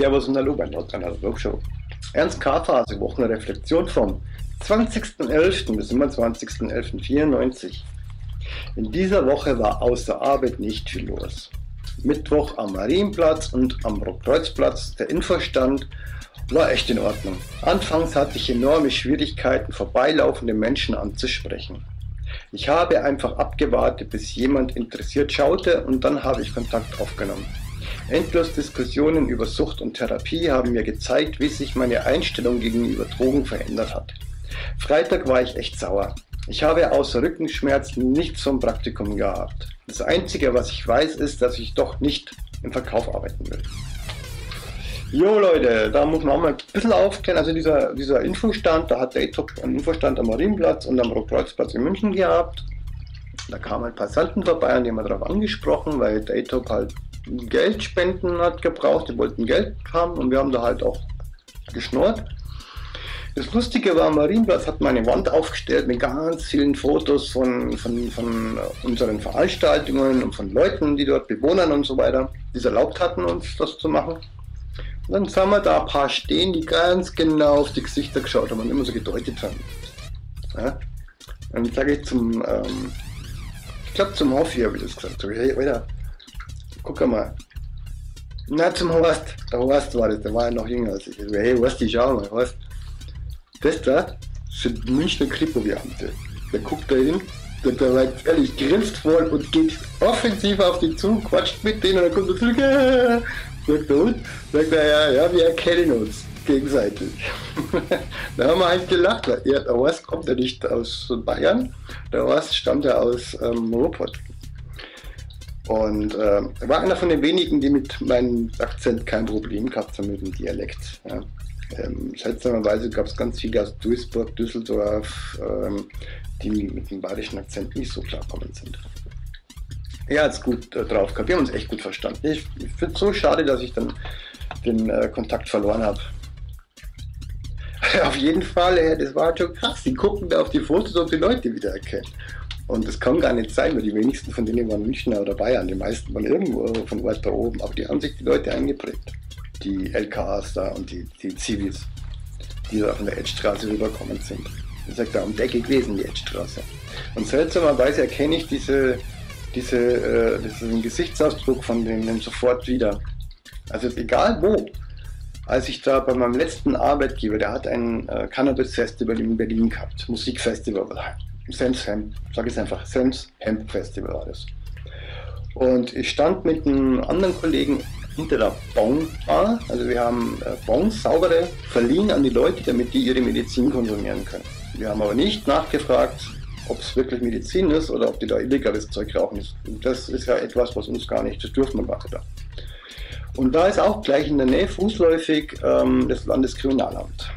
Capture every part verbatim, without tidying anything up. Servus und Hallo bei Not another Dope Show. Ernst K. Phase, Wochen Reflexion vom zwanzigsten elften bis siebenundzwanzigsten elften vierundneunzig. In dieser Woche war außer Arbeit nicht viel los. Mittwoch am Marienplatz und am Rotkreuzplatz, der Infostand war echt in Ordnung. Anfangs hatte ich enorme Schwierigkeiten, vorbeilaufende Menschen anzusprechen. Ich habe einfach abgewartet, bis jemand interessiert schaute, und dann habe ich Kontakt aufgenommen. Endlos Diskussionen über Sucht und Therapie haben mir gezeigt, wie sich meine Einstellung gegenüber Drogen verändert hat. Freitag war ich echt sauer. Ich habe außer Rückenschmerzen nichts vom Praktikum gehabt. Das Einzige, was ich weiß, ist, dass ich doch nicht im Verkauf arbeiten will. Jo Leute, da muss man auch mal ein bisschen aufklären. Also dieser, dieser Infostand, da hat Daytop einen Infostand am Marienplatz und am Rotkreuzplatz in München gehabt. Da kamen halt Passanten vorbei und die haben darauf angesprochen, weil Daytop halt Geldspenden hat gebraucht, die wollten Geld haben und wir haben da halt auch geschnurrt. Das Lustige war, am Marienplatz hat man eine Wand aufgestellt mit ganz vielen Fotos von, von, von unseren Veranstaltungen und von Leuten, die dort Bewohnern und so weiter, die es erlaubt hatten, uns das zu machen. Und dann sahen wir da ein paar stehen, die ganz genau auf die Gesichter geschaut haben und immer so gedeutet haben. Ja? Und dann sage ich zum, ähm, ich glaube zum Hoffi habe ich das gesagt, so, hey, Alter, guck mal. Na, zum Horst, der Horst war das, der war ja noch jünger als ich. So, hey Horst, ich schau mal, Horst. Das da sind Münchner Kripo-Beamte. Der guckt da hin, der, der sagt ehrlich, grinst voll und geht offensiv auf die zu, quatscht mit denen und dann kommt er zurück, äh, sagt der Hund, sagt er, ja, ja, wir erkennen uns gegenseitig. Da haben wir halt gelacht, weil ja, der Horst kommt ja nicht aus Bayern, der Horst stammt ja aus ähm, Ruhrpott. Und äh, war einer von den wenigen, die mit meinem Akzent kein Problem gehabt haben, mit dem Dialekt. Ja. Ähm, seltsamerweise gab es ganz viele aus Duisburg, Düsseldorf, ähm, die mit dem badischen Akzent nicht so klar kommen sind. Er hat es gut äh, drauf gehabt, wir haben uns echt gut verstanden. Ich, ich finde es so schade, dass ich dann den äh, Kontakt verloren habe. Auf jeden Fall, äh, das war schon krass, die gucken da auf die Fotos, ob die Leute wieder erkennen. Und das kann gar nicht sein, weil die wenigsten von denen waren Münchner oder Bayern, die meisten waren irgendwo von weiter oben, aber die haben sich die Leute eingeprägt. Die L K As da und die, die Zivis, die da von der Edgestraße rüberkommen sind. Ich sag da um Decke gewesen, die Edgestraße. Und seltsamerweise erkenne ich diese, diese, äh, diesen Gesichtsausdruck von denen sofort wieder. Also egal wo. Als ich da bei meinem letzten Arbeitgeber, der hat ein äh, Cannabis-Festival in Berlin gehabt, Musikfestival, Sensi Hanf, sag ich es einfach, Sensi Hanf Festival war das. Und ich stand mit einem anderen Kollegen hinter der Bonbar, also wir haben Bons, saubere, verliehen an die Leute, damit die ihre Medizin konsumieren können. Wir haben aber nicht nachgefragt, ob es wirklich Medizin ist oder ob die da illegales Zeug rauchen ist. Und das ist ja etwas, was uns gar nicht, das dürfen wir gar nicht. Und da ist auch gleich in der Nähe fußläufig ähm, das Landeskriminalamt.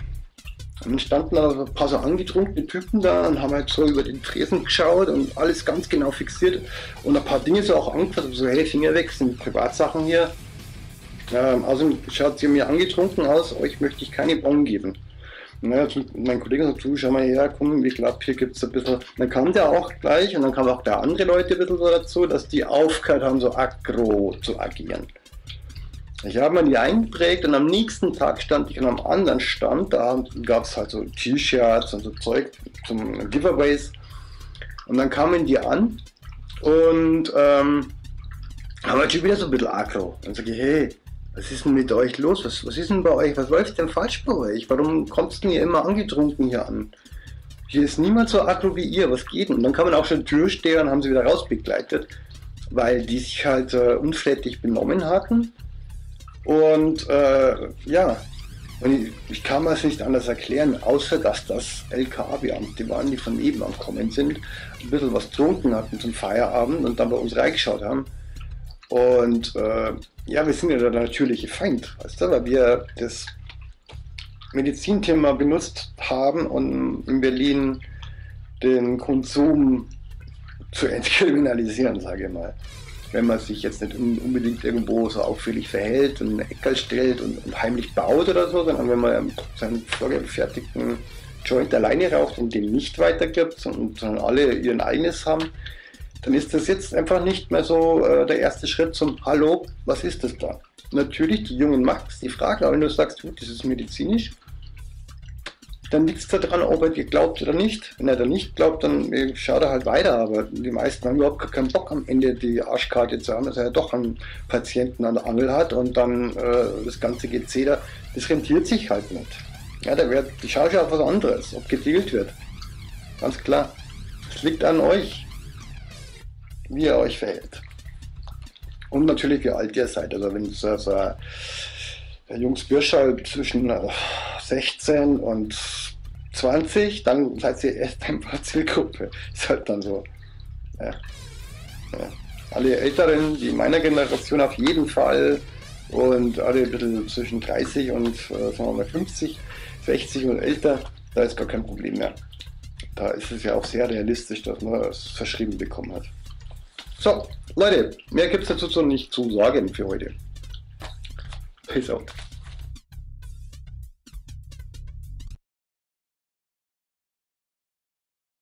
Und dann standen da ein paar so angetrunkene Typen da und haben halt so über den Tresen geschaut und alles ganz genau fixiert und ein paar Dinge so auch angefasst, so hey, Finger weg, sind Privatsachen hier. Ähm, außerdem schaut sie mir angetrunken aus, euch möchte ich keine Bon geben. Naja, mein Kollege sagt, du schau mal her, komm, ich glaube hier gibt es ein bisschen. Dann kam der auch gleich und dann kamen auch der andere Leute ein bisschen so dazu, dass die aufgehört haben, so aggro zu agieren. Ich habe mir die eingeprägt und am nächsten Tag stand ich an einem anderen Stand, da gab es halt so T-Shirts und so Zeug zum Giveaways. Und dann kamen die an und ähm, haben halt schon wieder so ein bisschen aggro. Dann sage ich, hey, was ist denn mit euch los? Was, was ist denn bei euch? Was läuft denn falsch bei euch? Warum kommst du denn hier immer angetrunken hier an? Hier ist niemand so aggro wie ihr, was geht denn? Und dann kann man auch schon Türsteher und haben sie wieder rausbegleitet, weil die sich halt äh, unflätig benommen hatten. Und äh, ja, und ich, ich kann mir das nicht anders erklären, außer dass das L K A-Beamte waren, die von eben am Kommen sind, ein bisschen was getrunken hatten zum Feierabend und dann bei uns reingeschaut haben. Und äh, ja, wir sind ja der natürliche Feind, weißt du, weil wir das Medizinthema benutzt haben, um in Berlin den Konsum zu entkriminalisieren, sage ich mal. Wenn man sich jetzt nicht unbedingt irgendwo so auffällig verhält und einen Eckerl stellt und, und heimlich baut oder so, sondern wenn man seinen vorgefertigten Joint alleine raucht und den nicht weitergibt, sondern alle ihr eigenes haben, dann ist das jetzt einfach nicht mehr so äh, der erste Schritt zum Hallo, was ist das da? Natürlich, die Jungen machen es, die fragen, aber wenn du sagst, gut, das ist medizinisch, dann liegt es daran, ob er dir glaubt oder nicht. Wenn er da nicht glaubt, dann schaut er halt weiter, aber die meisten haben überhaupt keinen Bock am Ende die Arschkarte zu haben, dass er ja doch einen Patienten an der Angel hat und dann äh, das ganze Gezeder, das rentiert sich halt nicht. Ja, da wird die Charge auf was anderes, ob gedealt wird. Ganz klar, es liegt an euch, wie ihr euch verhält. Und natürlich, wie alt ihr seid. Also wenn es also, der Jungs-Bursche halt zwischen sechzehn und zwanzig, dann seid ihr erst ein paar Zielgruppe. Ist halt dann so. Ja. Ja. Alle Älteren, die meiner Generation auf jeden Fall und alle ein bisschen zwischen dreißig und sagen wir mal fünfzig, sechzig und älter, da ist gar kein Problem mehr. Da ist es ja auch sehr realistisch, dass man es verschrieben bekommen hat. So, Leute, mehr gibt es dazu nicht zu sagen für heute. Peace out.